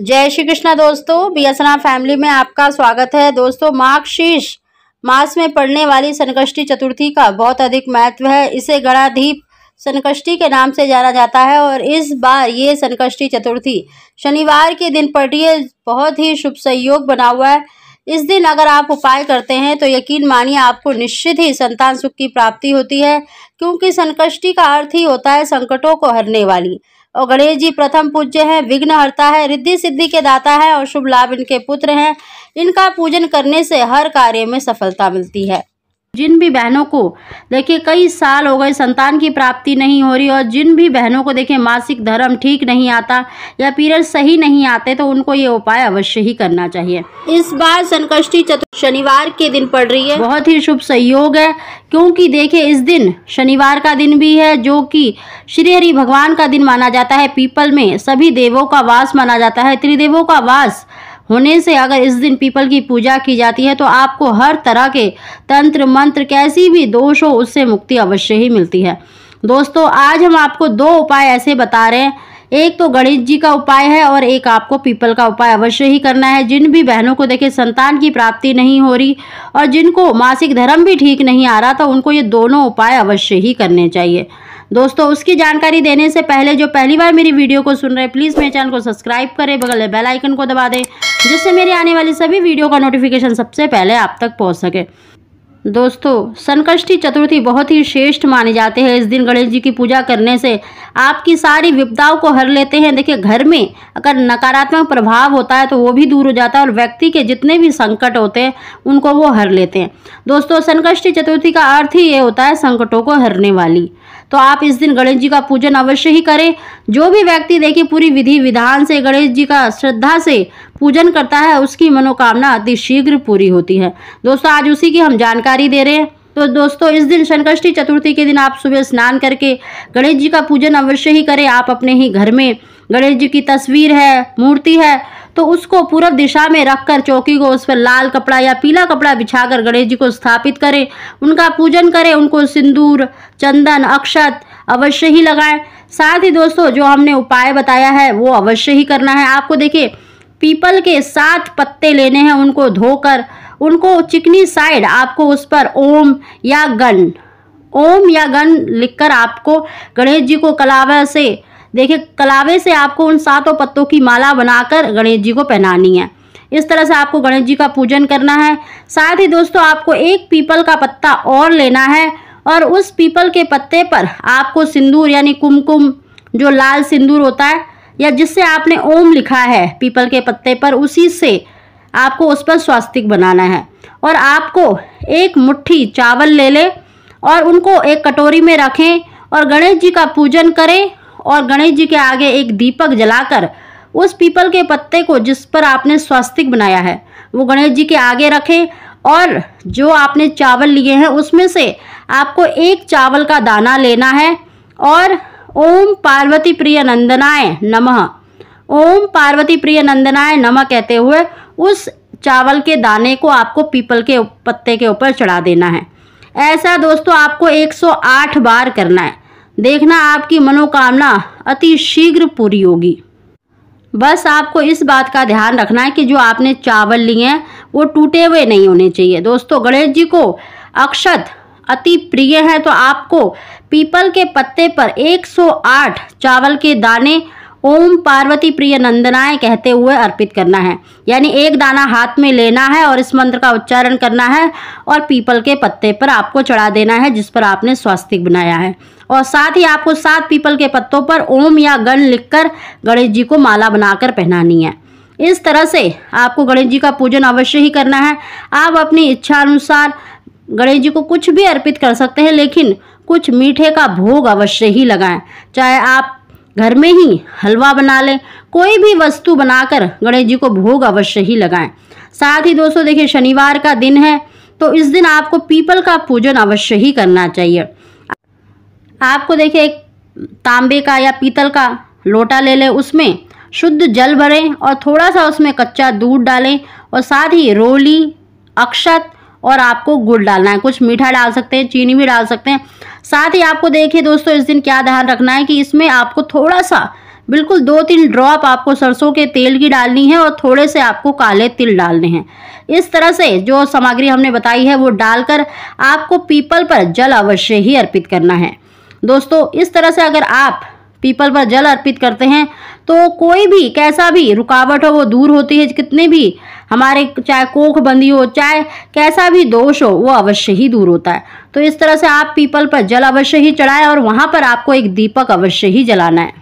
जय श्री कृष्णा दोस्तों, बीएसना फैमिली में आपका स्वागत है। दोस्तों, मार्गशीर्ष मास में पड़ने वाली संकष्टी चतुर्थी का बहुत अधिक महत्व है। इसे गणाधिप संकष्टी के नाम से जाना जाता है और इस बार ये संकष्टी चतुर्थी शनिवार के दिन पड़ी है। बहुत ही शुभ संयोग बना हुआ है। इस दिन अगर आप उपाय करते हैं तो यकीन मानिए आपको निश्चित ही संतान सुख की प्राप्ति होती है, क्योंकि संकष्टी का अर्थ ही होता है संकटों को हरने वाली। और गणेश जी प्रथम पूज्य हैं, विघ्न हरता है, रिद्धि सिद्धि के दाता है और शुभ लाभ इनके पुत्र हैं। इनका पूजन करने से हर कार्य में सफलता मिलती है। जिन भी बहनों को देखिए कई साल हो गए संतान की प्राप्ति नहीं हो रही, और जिन भी बहनों को देखिए मासिक धर्म ठीक नहीं आता या पीरियड सही नहीं आते, तो उनको ये उपाय अवश्य ही करना चाहिए। इस बार संकष्टी चतुर्थी शनिवार के दिन पड़ रही है। बहुत ही शुभ संयोग है, क्योंकि देखिए इस दिन शनिवार का दिन भी है, जो कि श्री हरि भगवान का दिन माना जाता है। पीपल में सभी देवों का वास माना जाता है। त्रिदेवों का वास होने से अगर इस दिन पीपल की पूजा की जाती है तो आपको हर तरह के तंत्र मंत्र कैसी भी दोष हो उससे मुक्ति अवश्य ही मिलती है। दोस्तों, आज हम आपको दो उपाय ऐसे बता रहे हैं, एक तो गणेश जी का उपाय है और एक आपको पीपल का उपाय अवश्य ही करना है। जिन भी बहनों को देखिए संतान की प्राप्ति नहीं हो रही और जिनको मासिक धर्म भी ठीक नहीं आ रहा, तो उनको ये दोनों उपाय अवश्य ही करने चाहिए। दोस्तों, उसकी जानकारी देने से पहले जो पहली बार मेरी वीडियो को सुन रहे हैं, प्लीज़ मेरे चैनल को सब्सक्राइब करें, बगल बेल आइकन को दबा दें, जिससे मेरी आने वाली सभी वीडियो का नोटिफिकेशन सबसे पहले आप तक पहुंच सके। दोस्तों, संकष्टी चतुर्थी बहुत ही श्रेष्ठ माने जाते हैं। इस दिन गणेश जी की पूजा करने से आपकी सारी विपदाओं को हर लेते हैं। देखिए घर में अगर नकारात्मक प्रभाव होता है तो वो भी दूर हो जाता है और व्यक्ति के जितने भी संकट होते हैं उनको वो हर लेते हैं। दोस्तों, संकष्टी चतुर्थी का अर्थ ही ये होता है संकटों को हरने वाली। तो आप इस दिन गणेश जी का पूजन अवश्य ही करें। जो भी व्यक्ति देखिए पूरी विधि विधान से गणेश जी का श्रद्धा से पूजन करता है उसकी मनोकामना अतिशीघ्र पूरी होती है। दोस्तों, आज उसी की हम जानकारी दे रहे हैं। तो दोस्तों, इस दिन संकष्टी चतुर्थी के दिन आप सुबह स्नान करके गणेश जी का पूजन अवश्य ही करें। आप अपने ही घर में गणेश जी की तस्वीर है, मूर्ति है, तो उसको पूर्व दिशा में रखकर चौकी को उस पर लाल कपड़ा या पीला कपड़ा बिछाकर गणेश जी को स्थापित करें, उनका पूजन करें, उनको सिंदूर चंदन अक्षत अवश्य ही लगाएं। साथ ही दोस्तों, जो हमने उपाय बताया है वो अवश्य ही करना है। आपको देखिए पीपल के 7 पत्ते लेने हैं, उनको धोकर उनको चिकनी साइड आपको उस पर ओम या गण लिखकर आपको गणेश जी को कलावे से आपको उन 7 पत्तों की माला बनाकर गणेश जी को पहनानी है। इस तरह से आपको गणेश जी का पूजन करना है। साथ ही दोस्तों, आपको एक पीपल का पत्ता और लेना है और उस पीपल के पत्ते पर आपको सिंदूर यानी कुमकुम, जो लाल सिंदूर होता है या जिससे आपने ओम लिखा है पीपल के पत्ते पर, उसी से आपको उस पर स्वास्तिक बनाना है। और आपको एक मुट्ठी चावल ले लें और उनको एक कटोरी में रखें और गणेश जी का पूजन करें और गणेश जी के आगे एक दीपक जलाकर उस पीपल के पत्ते को जिस पर आपने स्वास्तिक बनाया है वो गणेश जी के आगे रखें। और जो आपने चावल लिए हैं उसमें से आपको एक चावल का दाना लेना है और ओम पार्वती प्रिय नंदनाय नमः, ओम पार्वती प्रिय नंदनाय नमः कहते हुए उस चावल के दाने को आपको पीपल के पत्ते के ऊपर चढ़ा देना है। ऐसा दोस्तों आपको 108 बार करना है। देखना आपकी मनोकामना अति शीघ्र पूरी होगी। बस आपको इस बात का ध्यान रखना है कि जो आपने चावल लिए हैं वो टूटे हुए नहीं होने चाहिए। दोस्तों, गणेश जी को अक्षत अति प्रिय है, तो आपको पीपल के पत्ते पर 108 चावल के दाने ओम पार्वती प्रिय नंदनाय कहते हुए अर्पित करना है। यानी एक दाना हाथ में लेना है और इस मंत्र का उच्चारण करना है और पीपल के पत्ते पर आपको चढ़ा देना है जिस पर आपने स्वास्तिक बनाया है। और साथ ही आपको 7 पीपल के पत्तों पर ओम या गण लिखकर गणेश जी को माला बनाकर पहनानी है। इस तरह से आपको गणेश जी का पूजन अवश्य ही करना है। आप अपनी इच्छा अनुसार गणेश जी को कुछ भी अर्पित कर सकते हैं, लेकिन कुछ मीठे का भोग अवश्य ही लगाएं। चाहे आप घर में ही हलवा बना लें, कोई भी वस्तु बनाकर गणेश जी को भोग अवश्य ही लगाएं। साथ ही दोस्तों, देखिए शनिवार का दिन है तो इस दिन आपको पीपल का पूजन अवश्य ही करना चाहिए। आपको देखिए एक तांबे का या पीतल का लोटा ले लें, उसमें शुद्ध जल भरें और थोड़ा सा उसमें कच्चा दूध डालें और साथ ही रोली अक्षत और आपको गुड़ डालना है। कुछ मीठा डाल सकते हैं, चीनी भी डाल सकते हैं। साथ ही आपको देखिए दोस्तों, इस दिन क्या ध्यान रखना है कि इसमें आपको थोड़ा सा बिल्कुल 2-3 ड्रॉप आपको सरसों के तेल की डालनी है और थोड़े से आपको काले तिल डालने हैं। इस तरह से जो सामग्री हमने बताई है वो डालकर आपको पीपल पर जल अवश्य ही अर्पित करना है। दोस्तों, इस तरह से अगर आप पीपल पर जल अर्पित करते हैं तो कोई भी कैसा भी रुकावट हो वो दूर होती है। कितने भी हमारे चाहे कोख बंदी हो, चाहे कैसा भी दोष हो, वो अवश्य ही दूर होता है। तो इस तरह से आप पीपल पर जल अवश्य ही चढ़ाएं और वहाँ पर आपको एक दीपक अवश्य ही जलाना है।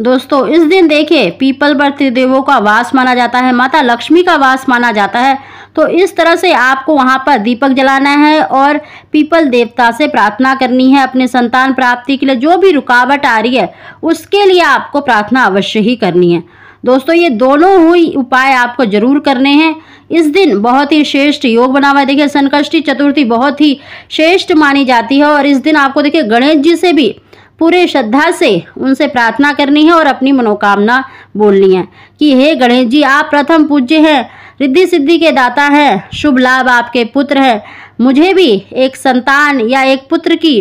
दोस्तों, इस दिन देखिए पीपल पर त्रिदेवों का वास माना जाता है, माता लक्ष्मी का वास माना जाता है। तो इस तरह से आपको वहाँ पर दीपक जलाना है और पीपल देवता से प्रार्थना करनी है अपने संतान प्राप्ति के लिए। जो भी रुकावट आ रही है उसके लिए आपको प्रार्थना अवश्य ही करनी है। दोस्तों, ये दोनों ही उपाय आपको जरूर करने हैं। इस दिन बहुत ही श्रेष्ठ योग बना हुआ है। देखिए संकष्टी चतुर्थी बहुत ही श्रेष्ठ मानी जाती है और इस दिन आपको देखिए गणेश जी से भी पूरे श्रद्धा से उनसे प्रार्थना करनी है और अपनी मनोकामना बोलनी है कि हे गणेश जी, आप प्रथम पूज्य हैं, रिद्धि सिद्धि के दाता हैं, शुभ लाभ आपके पुत्र हैं, मुझे भी एक संतान या एक पुत्र की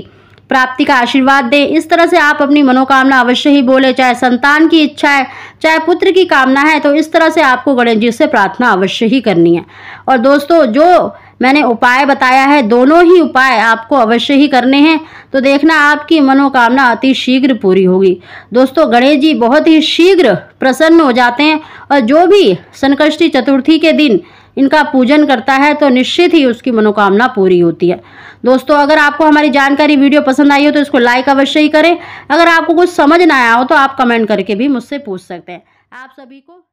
प्राप्ति का आशीर्वाद दें। इस तरह से आप अपनी मनोकामना अवश्य ही बोले, चाहे संतान की इच्छा है चाहे पुत्र की कामना है। तो इस तरह से आपको गणेश जी से प्रार्थना अवश्य ही करनी है। और दोस्तों, जो मैंने उपाय बताया है दोनों ही उपाय आपको अवश्य ही करने हैं, तो देखना आपकी मनोकामना अति शीघ्र पूरी होगी। दोस्तों, गणेश जी बहुत ही शीघ्र प्रसन्न हो जाते हैं और जो भी संकष्टी चतुर्थी के दिन इनका पूजन करता है तो निश्चित ही उसकी मनोकामना पूरी होती है। दोस्तों, अगर आपको हमारी जानकारी वीडियो पसंद आई हो तो इसको लाइक अवश्य ही करें। अगर आपको कुछ समझ ना आया हो तो आप कमेंट करके भी मुझसे पूछ सकते हैं। आप सभी को